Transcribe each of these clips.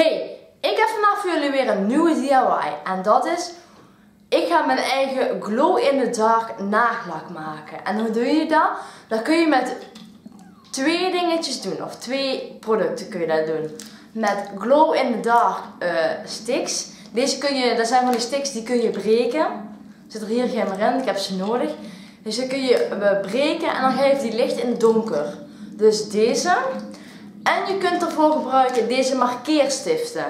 Hey, ik heb vandaag voor jullie weer een nieuwe DIY en dat is, ik ga mijn eigen glow in the dark naaglak maken. En hoe doe je dat? Dat kun je met twee dingetjes doen, of twee producten kun je dat doen. Met glow in the dark sticks. Deze kun je, dat zijn van die sticks die kun je breken. Zit er hier geen meer in, ik heb ze nodig. Dus dan kun je breken en dan geeft die licht in het donker. Dus deze. En je kunt ervoor gebruiken deze markeerstiften.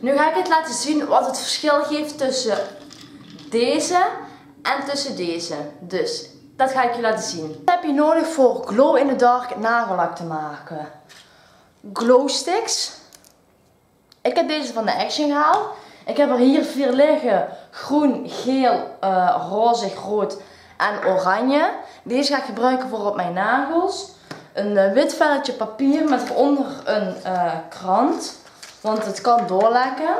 Nu ga ik het laten zien wat het verschil geeft tussen deze en tussen deze. Dus dat ga ik je laten zien. Wat heb je nodig voor glow in the dark nagellak te maken? Glow sticks. Ik heb deze van de Action gehaald. Ik heb er hier 4 liggen. Groen, geel, roze, rood en oranje. Deze ga ik gebruiken voor op mijn nagels. Een wit velletje papier met eronder een krant, want het kan doorlekken.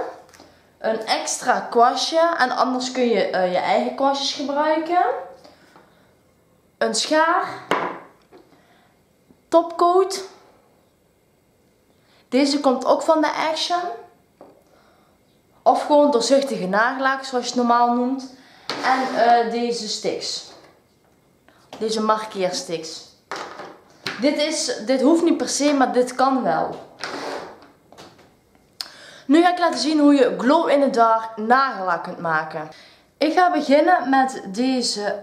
Een extra kwastje, en anders kun je je eigen kwastjes gebruiken. Een schaar. Topcoat. Deze komt ook van de Action. Of gewoon doorzichtige nagellak, zoals je het normaal noemt. En deze sticks. Deze markeersticks. Dit hoeft niet per se, maar dit kan wel. Nu ga ik laten zien hoe je glow in the dark nagellak kunt maken. Ik ga beginnen met deze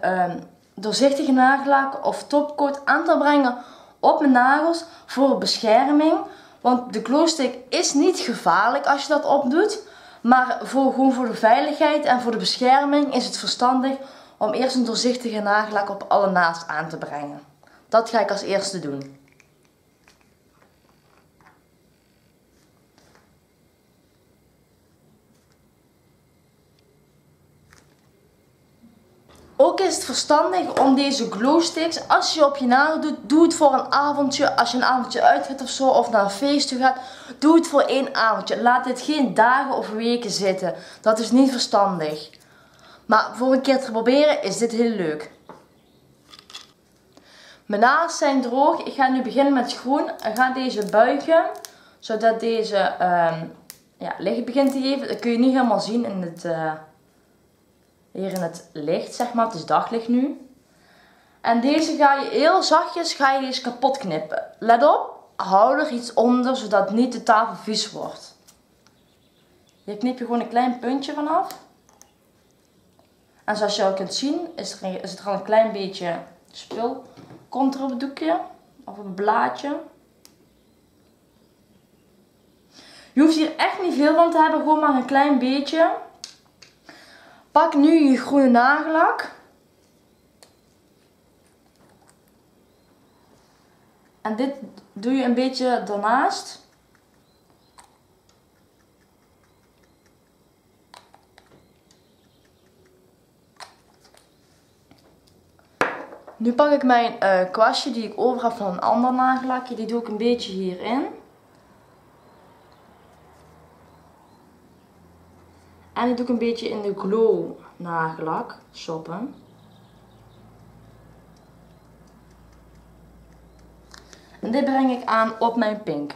doorzichtige nagellak of topcoat aan te brengen op mijn nagels voor bescherming. Want de glowstick is niet gevaarlijk als je dat opdoet. Maar gewoon voor de veiligheid en voor de bescherming is het verstandig om eerst een doorzichtige nagellak op alle nagels aan te brengen. Dat ga ik als eerste doen. Ook is het verstandig om deze glowsticks, als je op je nagel doet, doe het voor een avondje. Als je een avondje uit gaat of zo, of naar een feest toe gaat, doe het voor één avondje. Laat dit geen dagen of weken zitten. Dat is niet verstandig. Maar voor een keer te proberen is dit heel leuk. Mijn nagels zijn droog. Ik ga nu beginnen met groen. Ik ga deze buigen, zodat deze licht begint te geven. Dat kun je niet helemaal zien in het, hier in het licht, zeg maar. Het is daglicht nu. En deze ga je heel zachtjes deze kapot knippen. Let op, hou er iets onder, zodat niet de tafel vies wordt. Hier knip je gewoon een klein puntje vanaf. En zoals je al kunt zien, is er al een klein beetje spul. Komt er op het doekje of een blaadje. Je hoeft hier echt niet veel van te hebben, gewoon maar een klein beetje. Pak nu je groene nagellak. En dit doe je een beetje daarnaast. Nu pak ik mijn kwastje die ik over heb van een ander nagellakje. Die doe ik een beetje hierin. En die doe ik een beetje in de glow nagellak soppen. En dit breng ik aan op mijn pink.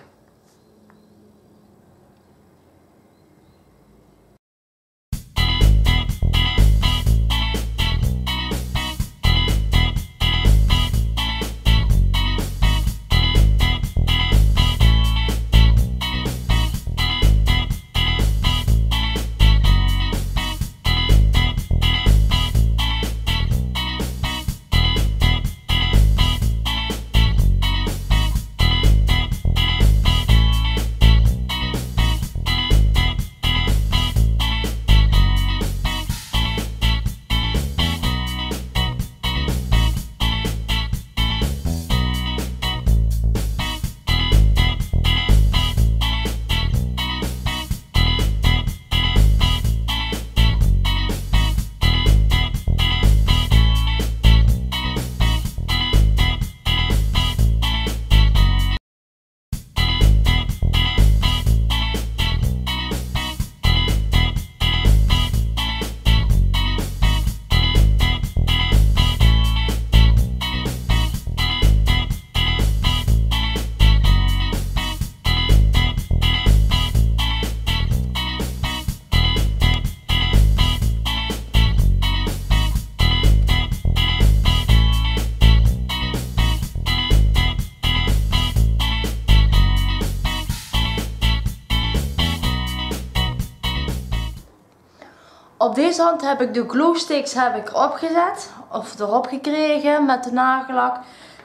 Op deze hand heb ik de glowsticks opgezet. Of erop gekregen met de nagellak.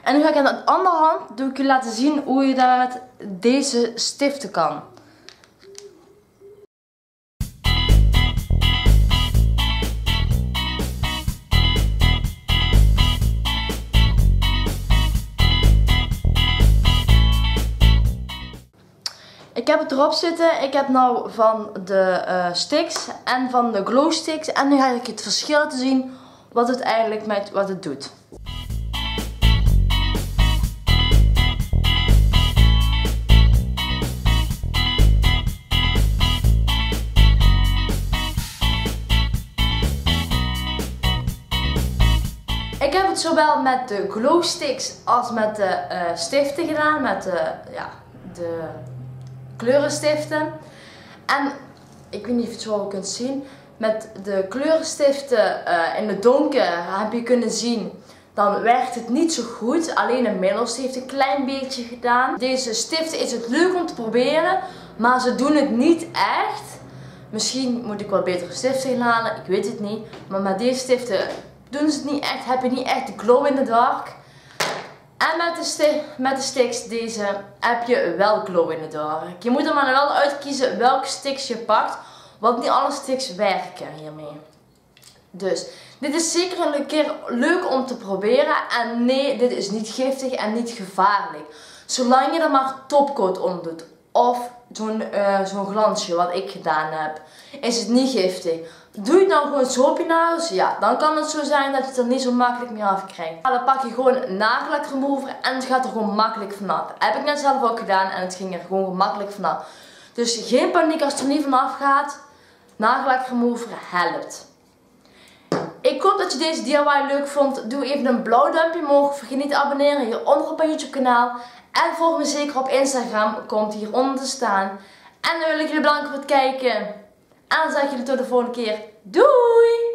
En nu ga ik aan de andere hand doe ik je laten zien hoe je daar met deze stiften kan. Ik heb het erop zitten. Ik heb nou van de sticks en van de glow sticks. En nu ga ik het verschil te zien wat het eigenlijk met wat het doet. Ik heb het zowel met de glow sticks als met de stiften gedaan. Met de kleurenstiften. En ik weet niet of je het zo kunt zien. Met de kleurenstiften in het donker heb je kunnen zien. Dan werkt het niet zo goed. Alleen de middelste heeft een klein beetje gedaan. Deze stiften is het leuk om te proberen. Maar ze doen het niet echt. Misschien moet ik wel betere stiften gaan halen. Ik weet het niet. Maar met deze stiften doen ze het niet echt. Heb je niet echt de glow in the dark. En met de sticks, deze, heb je wel glow in the dark. Je moet er maar wel uitkiezen welke sticks je pakt. Want niet alle sticks werken hiermee. Dus, dit is zeker een keer leuk om te proberen. En nee, dit is niet giftig en niet gevaarlijk. Zolang je er maar topcoat om doet. Of zo'n glansje wat ik gedaan heb. Is het niet giftig. Doe je nou gewoon zo op je nagels? Ja, dan kan het zo zijn dat je het er niet zo makkelijk mee afkrijgt. Maar dan pak je gewoon een nagellak remover en het gaat er gewoon makkelijk vanaf. Dat heb ik net zelf ook gedaan en het ging er gewoon makkelijk vanaf. Dus geen paniek als het er niet vanaf gaat. Nagellak remover helpt. Ik hoop dat je deze DIY leuk vond. Doe even een blauw duimpje omhoog. Vergeet niet te abonneren hieronder op mijn YouTube kanaal. En volg me zeker op Instagram. Komt hieronder te staan. En dan wil ik jullie bedanken voor het kijken. En dan zeg ik jullie tot de volgende keer. Doei!